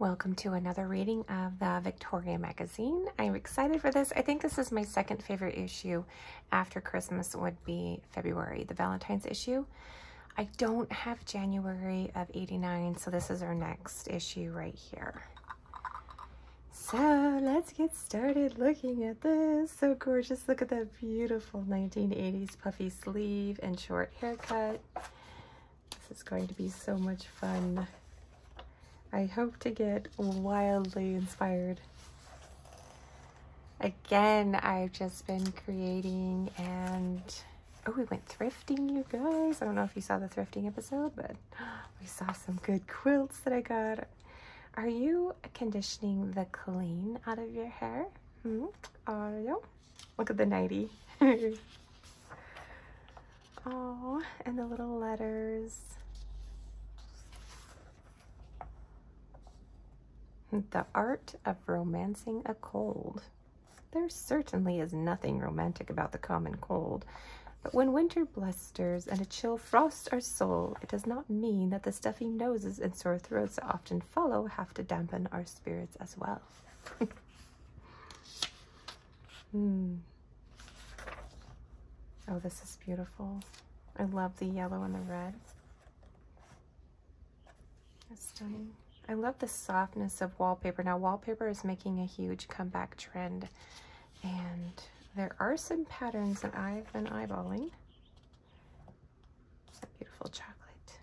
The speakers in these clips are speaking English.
Welcome to another reading of the Victoria Magazine. I'm excited for this. I think this is my second favorite issue after Christmas would be February, the Valentine's issue. I don't have January of '89, so this is our next issue right here. So let's get started looking at this. So gorgeous. Look at that beautiful 1980s puffy sleeve and short haircut. This is going to be so much fun. I hope to get wildly inspired. Again, I've just been creating and... Oh, we went thrifting, you guys. I don't know if you saw the thrifting episode, but we saw some good quilts that I got. Are you conditioning the clean out of your hair? Are you? Look at the nightie. Oh, and the little letters. The art of romancing a cold. There certainly is nothing romantic about the common cold, but when winter blusters and a chill frosts our soul, it does not mean that the stuffy noses and sore throats that often follow have to dampen our spirits as well. Oh, this is beautiful. I love the yellow and the red. That's stunning. I love the softness of wallpaper. Now, wallpaper is making a huge comeback trend, and there are some patterns that I've been eyeballing. It's a beautiful chocolate.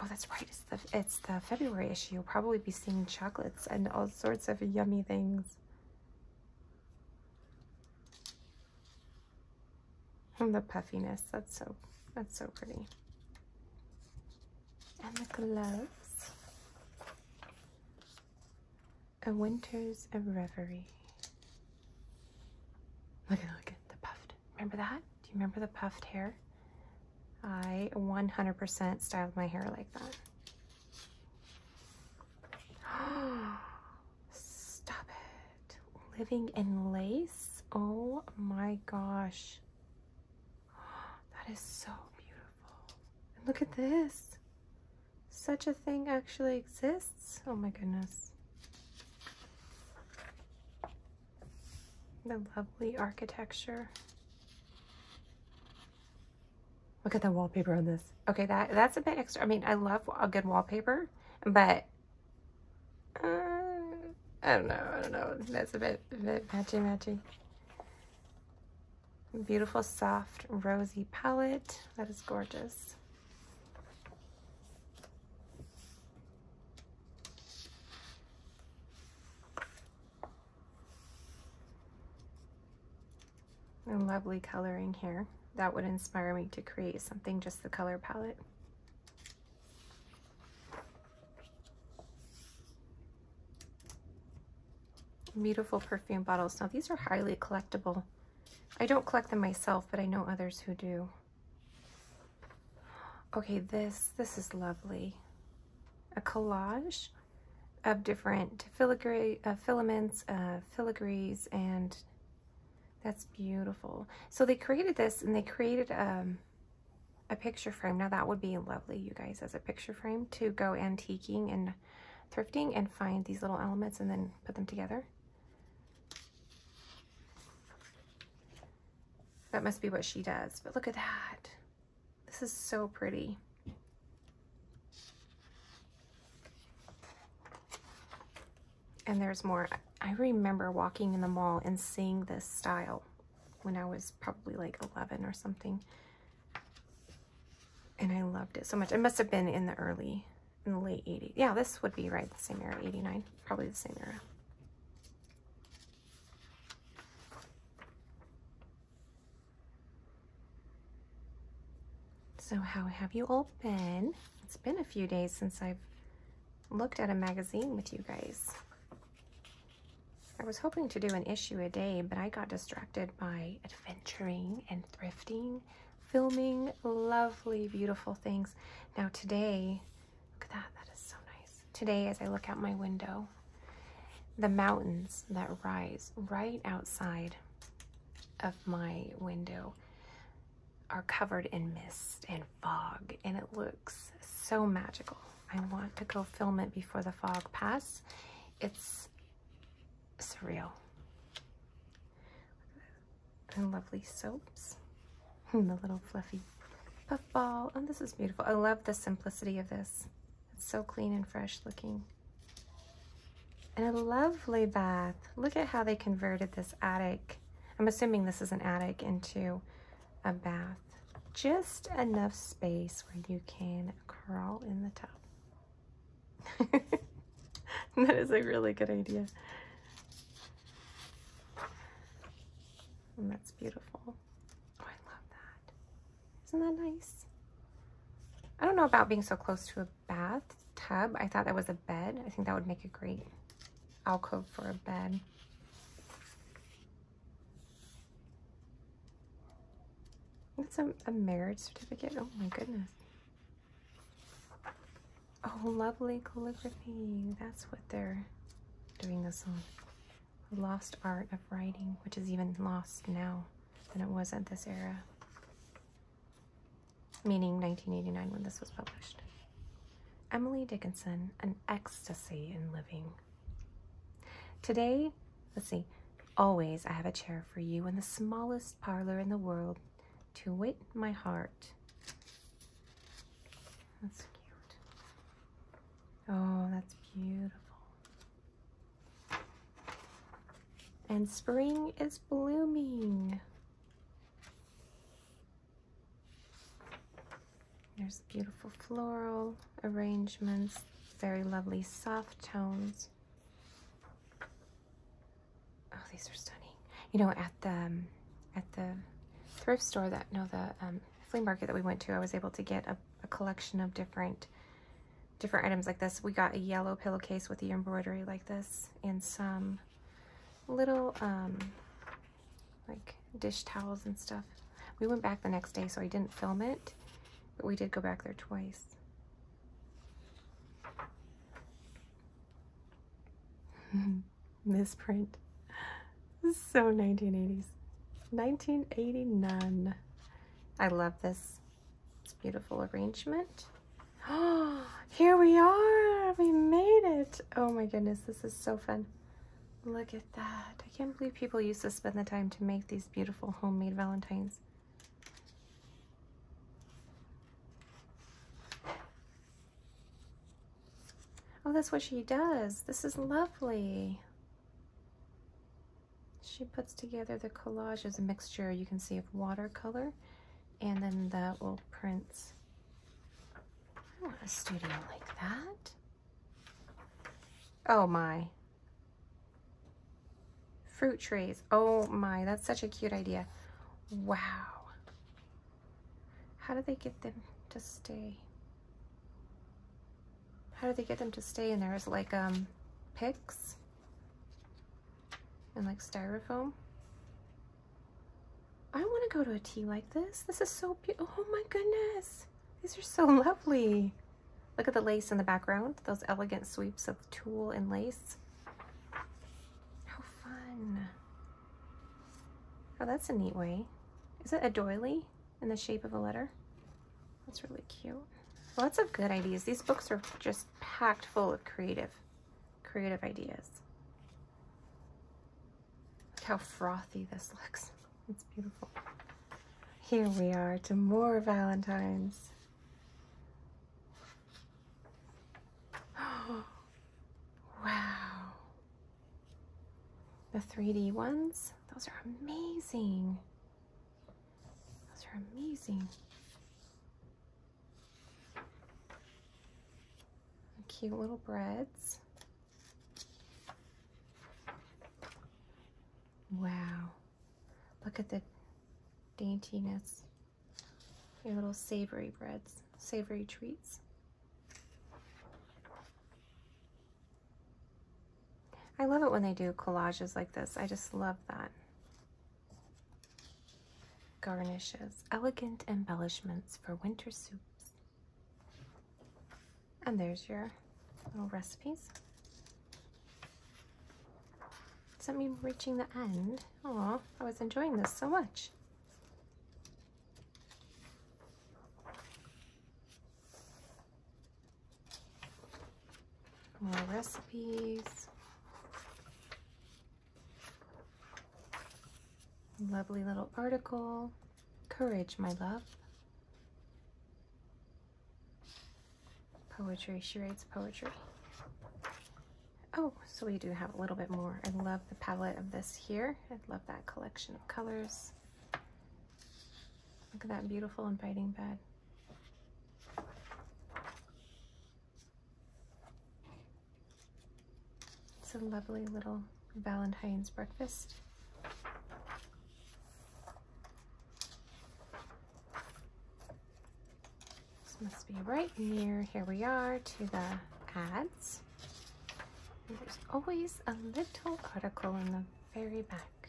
Oh, that's right. It's the February issue. You'll probably be seeing chocolates and all sorts of yummy things. And the puffiness. That's so pretty. And the gloves. A winter's a reverie. Look at the puffed. Remember that? Do you remember the puffed hair? I 100% styled my hair like that. Stop it. Living in lace. Oh my gosh. That is so beautiful. And look at this. Such a thing actually exists. Oh my goodness. The lovely architecture. Look at the wallpaper on this. Okay, that's a bit extra. I mean, I love a good wallpaper, but I don't know. That's a bit matchy. Beautiful, soft, rosy palette. That is gorgeous. And lovely coloring here. That would inspire me to create something, just the color palette. Beautiful perfume bottles. Now these are highly collectible. I don't collect them myself, but I know others who do. Okay, this is lovely. A collage of different filaments, filigrees, and that's beautiful. So they created this, and they created a picture frame. Now that would be lovely, you guys, as a picture frame to go antiquing and thrifting and find these little elements and then put them together. That must be what she does, but look at that. This is so pretty. And there's more. I remember walking in the mall and seeing this style when I was probably like 11 or something. And I loved it so much. It must have been in the late 80s. Yeah, this would be right the same era, 89, probably the same era. So how have you all been? It's been a few days since I've looked at a magazine with you guys. I was hoping to do an issue a day, but I got distracted by adventuring and thrifting, filming lovely, beautiful things. Now today, look at that, that is so nice. Today, as I look out my window, the mountains that rise right outside of my window are covered in mist and fog, and it looks so magical. I want to go film it before the fog passes. It's surreal. The lovely soaps and the little fluffy puffball. And this is beautiful. I love the simplicity of this. It's so clean and fresh looking. And a lovely bath. Look at how they converted this attic. I'm assuming this is an attic into a bath. Just enough space where you can crawl in the tub. That is a really good idea. And that's beautiful. Oh, I love that. Isn't that nice? I don't know about being so close to a bathtub. I thought that was a bed. I think that would make a great alcove for a bed. It's a marriage certificate. Oh my goodness. Oh, lovely calligraphy. That's what they're doing this on. The lost art of writing, which is even lost now than it was at this era. Meaning 1989 when this was published. Emily Dickinson, An Ecstasy in Living. Today, let's see, always I have a chair for you in the smallest parlor in the world, to wit my heart. That's cute. Oh, that's beautiful. And spring is blooming. There's beautiful floral arrangements, very lovely soft tones. Oh, these are stunning. You know, at the thrift store that, no, the flea market that we went to, I was able to get a collection of different items like this. We got a yellow pillowcase with the embroidery like this, and some little like dish towels and stuff. We went back the next day, so I didn't film it, but we did go back there twice. Misprint. This is so 1980s. 1989. I love this. It's a beautiful arrangement. Oh, here we are. We made it. Oh my goodness, this is so fun. Look at that. I can't believe people used to spend the time to make these beautiful homemade Valentines. Oh, that's what she does. This is lovely. She puts together the collage as a mixture, you can see, of watercolor and then the old prints. I want a studio like that. Oh my. Fruit trees. Oh my, that's such a cute idea. Wow. How do they get them to stay? How do they get them to stay in there? Is it like picks? And like styrofoam. I want to go to a tea like this. This is so beautiful. Oh my goodness. These are so lovely. Look at the lace in the background. Those elegant sweeps of tulle and lace. How fun. Oh, that's a neat way. Is it a doily in the shape of a letter? That's really cute. Lots of good ideas. These books are just packed full of creative ideas. How frothy this looks. It's beautiful. Here we are to more Valentines. Oh, wow. The 3D ones, those are amazing. Those are amazing. The cute little breads. Wow, look at the daintiness. Your little savory breads, savory treats. I love it when they do collages like this. I just love that. Garnishes, elegant embellishments for winter soups. And there's your little recipes. Does that mean reaching the end? Aw, I was enjoying this so much. More recipes. Lovely little article. Courage, my love. Poetry. She writes poetry. Oh, so we do have a little bit more. I love the palette of this here. I love that collection of colors. Look at that beautiful inviting bed. It's a lovely little Valentine's breakfast. This must be right near, here we are, to the ads. And there's always a little article in the very back.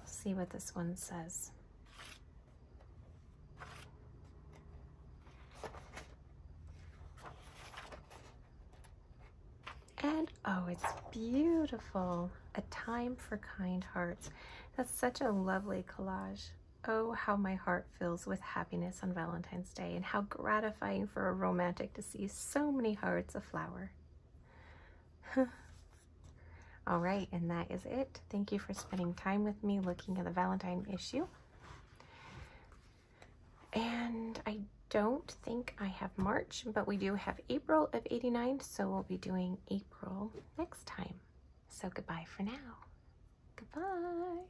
Let's see what this one says. And oh, it's beautiful. A time for kind hearts. That's such a lovely collage. Oh, how my heart fills with happiness on Valentine's Day, and how gratifying for a romantic to see so many hearts aflower. All right, and that is it. Thank you for spending time with me looking at the Valentine issue. And I don't think I have March, but we do have April of '89, so we'll be doing April next time. So goodbye for now. Goodbye.